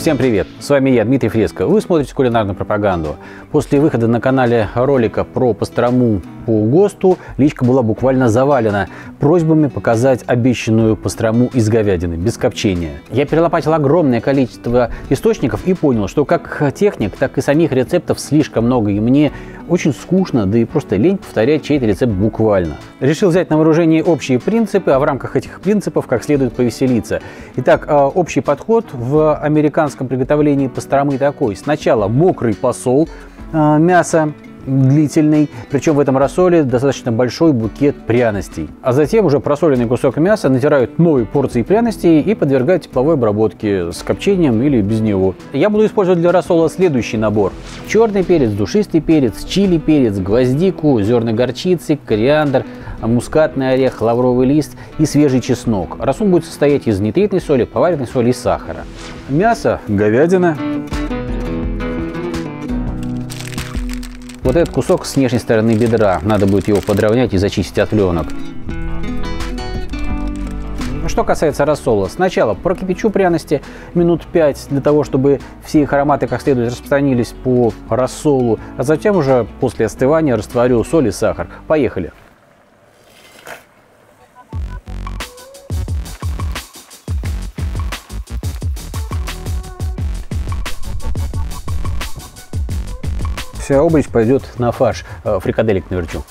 Всем привет! С вами я, Дмитрий Фреско. Вы смотрите кулинарную пропаганду. После выхода на канале ролика про пастрому по ГОСТу личка была буквально завалена просьбами показать обещанную пастрому из говядины, без копчения. Я перелопатил огромное количество источников и понял, что как техник, так и самих рецептов слишком много, и мне очень скучно, да и просто лень повторять чей-то рецепт буквально. Решил взять на вооружение общие принципы, а в рамках этих принципов как следует повеселиться. Итак, общий подход в американском приготовлении пастромы такой. Сначала мокрый посол мяса, длительный, причем в этом рассоле достаточно большой букет пряностей. А затем уже просоленный кусок мяса натирают новой порцией пряностей и подвергают тепловой обработке с копчением или без него. Я буду использовать для рассола следующий набор: черный перец, душистый перец, чили перец, гвоздику, зерна горчицы, кориандр, мускатный орех, лавровый лист и свежий чеснок. Рассол будет состоять из нитритной соли, поваренной соли и сахара. Мясо, говядина. Вот этот кусок с внешней стороны бедра, надо будет его подровнять и зачистить от пленок. Что касается рассола, сначала прокипячу пряности минут 5 для того, чтобы все их ароматы как следует распространились по рассолу, а затем уже после остывания растворю соль и сахар. Поехали! Вся обрезь пойдет на фарш, фрикаделек наверчу.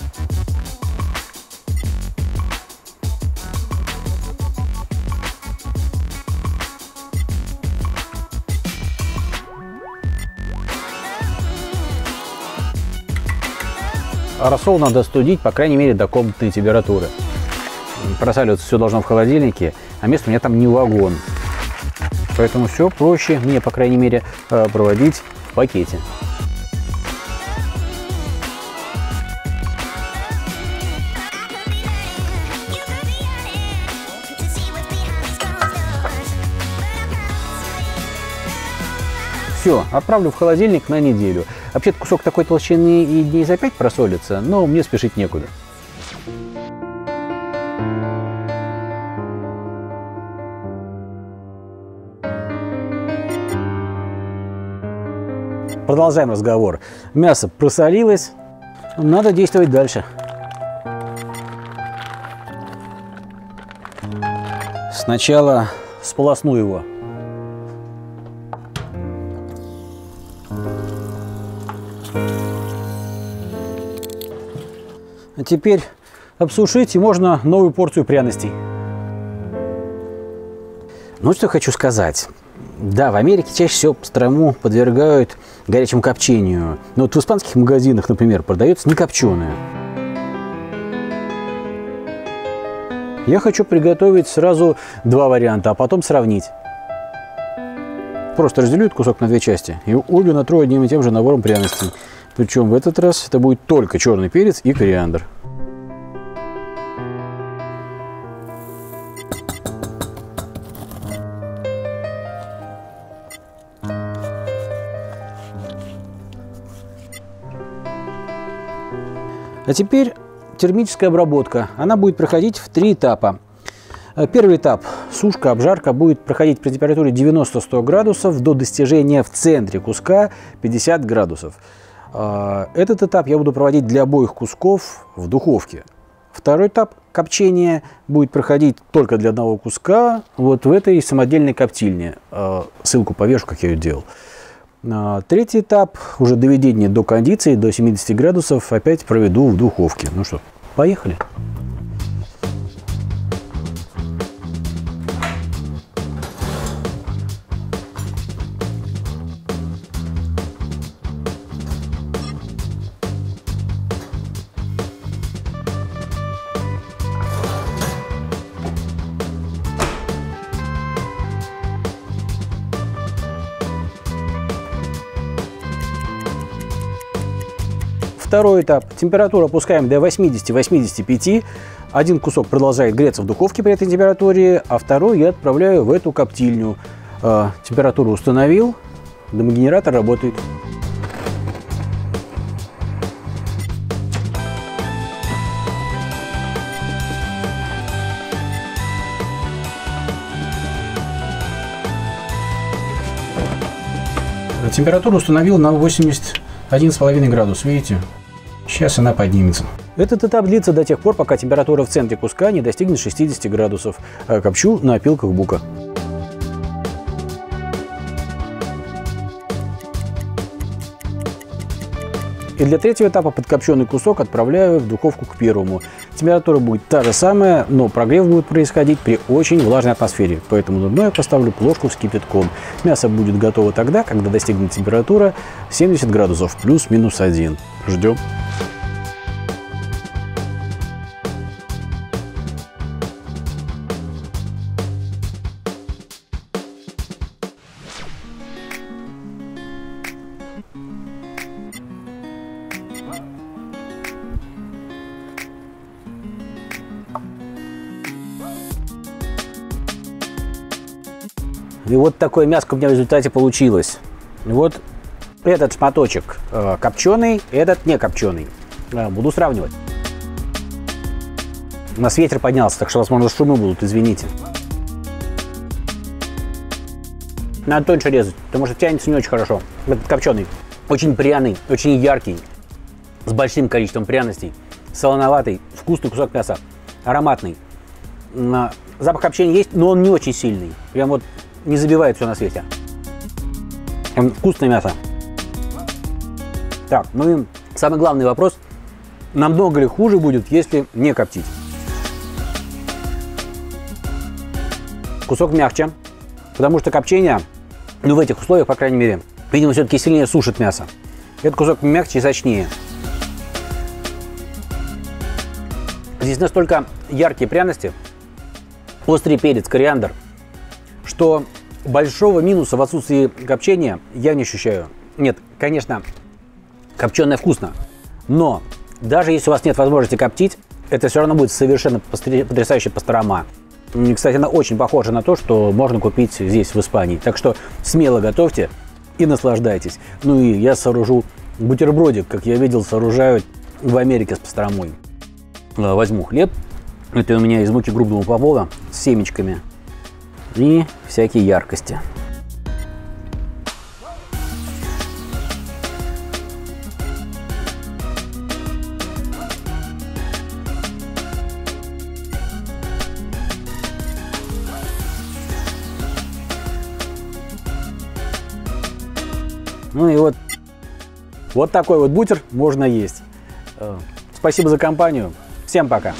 Рассол надо студить, по крайней мере, до комнатной температуры. Просаливаться все должно в холодильнике, а место у меня там не вагон. Поэтому все проще мне, по крайней мере, проводить в пакете. Все, отправлю в холодильник на неделю. Вообще-то кусок такой толщины и дней за 5 просолится, но мне спешить некуда. Продолжаем разговор. Мясо просолилось, надо действовать дальше. Сначала сполосну его. А теперь обсушить, и можно новую порцию пряностей. Ну, что хочу сказать. Да, в Америке чаще всего пастрому подвергают горячему копчению. Но вот в испанских магазинах, например, продается некопченая. Я хочу приготовить сразу два варианта, а потом сравнить. Просто разделю кусок на две части и обе натру одним и тем же набором пряностей. Причем в этот раз это будет только черный перец и кориандр. А теперь термическая обработка. Она будет проходить в 3 этапа. Первый этап, сушка, обжарка, будет проходить при температуре 90-100 градусов до достижения в центре куска 50 градусов. Этот этап я буду проводить для обоих кусков в духовке. Второй этап копчения будет проходить только для одного куска вот в этой самодельной коптильне. Ссылку повешу, как я ее делал. Третий этап, уже доведение до кондиции, до 70 градусов, опять проведу в духовке. Ну что, поехали. Второй этап. Температуру опускаем до 80-85. Один кусок продолжает греться в духовке при этой температуре, а второй я отправляю в эту коптильню. Температуру установил, дымогенератор работает. Температуру установил на 81,5 градус, видите? Сейчас она поднимется. Этот этап длится до тех пор, пока температура в центре куска не достигнет 60 градусов. Копчу на опилках бука. И для третьего этапа подкопченный кусок отправляю в духовку к первому. Температура будет та же самая, но прогрев будет происходить при очень влажной атмосфере. Поэтому на дно я поставлю плошку с кипятком. Мясо будет готово тогда, когда достигнет температура 70 градусов плюс-минус 1. Ждем. И вот такое мяско у меня в результате получилось. Вот этот шматочек копченый, этот не копченый. Буду сравнивать. У нас ветер поднялся, так что, возможно, шумы будут, извините. Надо тоньше резать, потому что тянется не очень хорошо. Этот копченый очень пряный, очень яркий, с большим количеством пряностей, солоноватый, вкусный кусок мяса, ароматный. Запах копчения есть, но он не очень сильный. Прям вот не забивает все на свете. Вкусное мясо. Так, ну и самый главный вопрос. Намного ли хуже будет, если не коптить? Кусок мягче, потому что копчение, ну в этих условиях, по крайней мере, видимо, все-таки сильнее сушит мясо. Этот кусок мягче и сочнее. Здесь настолько яркие пряности, острый перец, кориандр, что большого минуса в отсутствии копчения я не ощущаю. Нет, конечно, копченое вкусно, но даже если у вас нет возможности коптить, это все равно будет совершенно потрясающая пастрома. И, кстати, она очень похожа на то, что можно купить здесь, в Испании. Так что смело готовьте и наслаждайтесь. Ну и я сооружу бутербродик, как я видел, сооружают в Америке с пастромой. Возьму хлеб, это у меня из муки грубого помола с семечками и всякие яркости. Ну и вот такой вот бутер можно есть. Спасибо за компанию. Всем пока.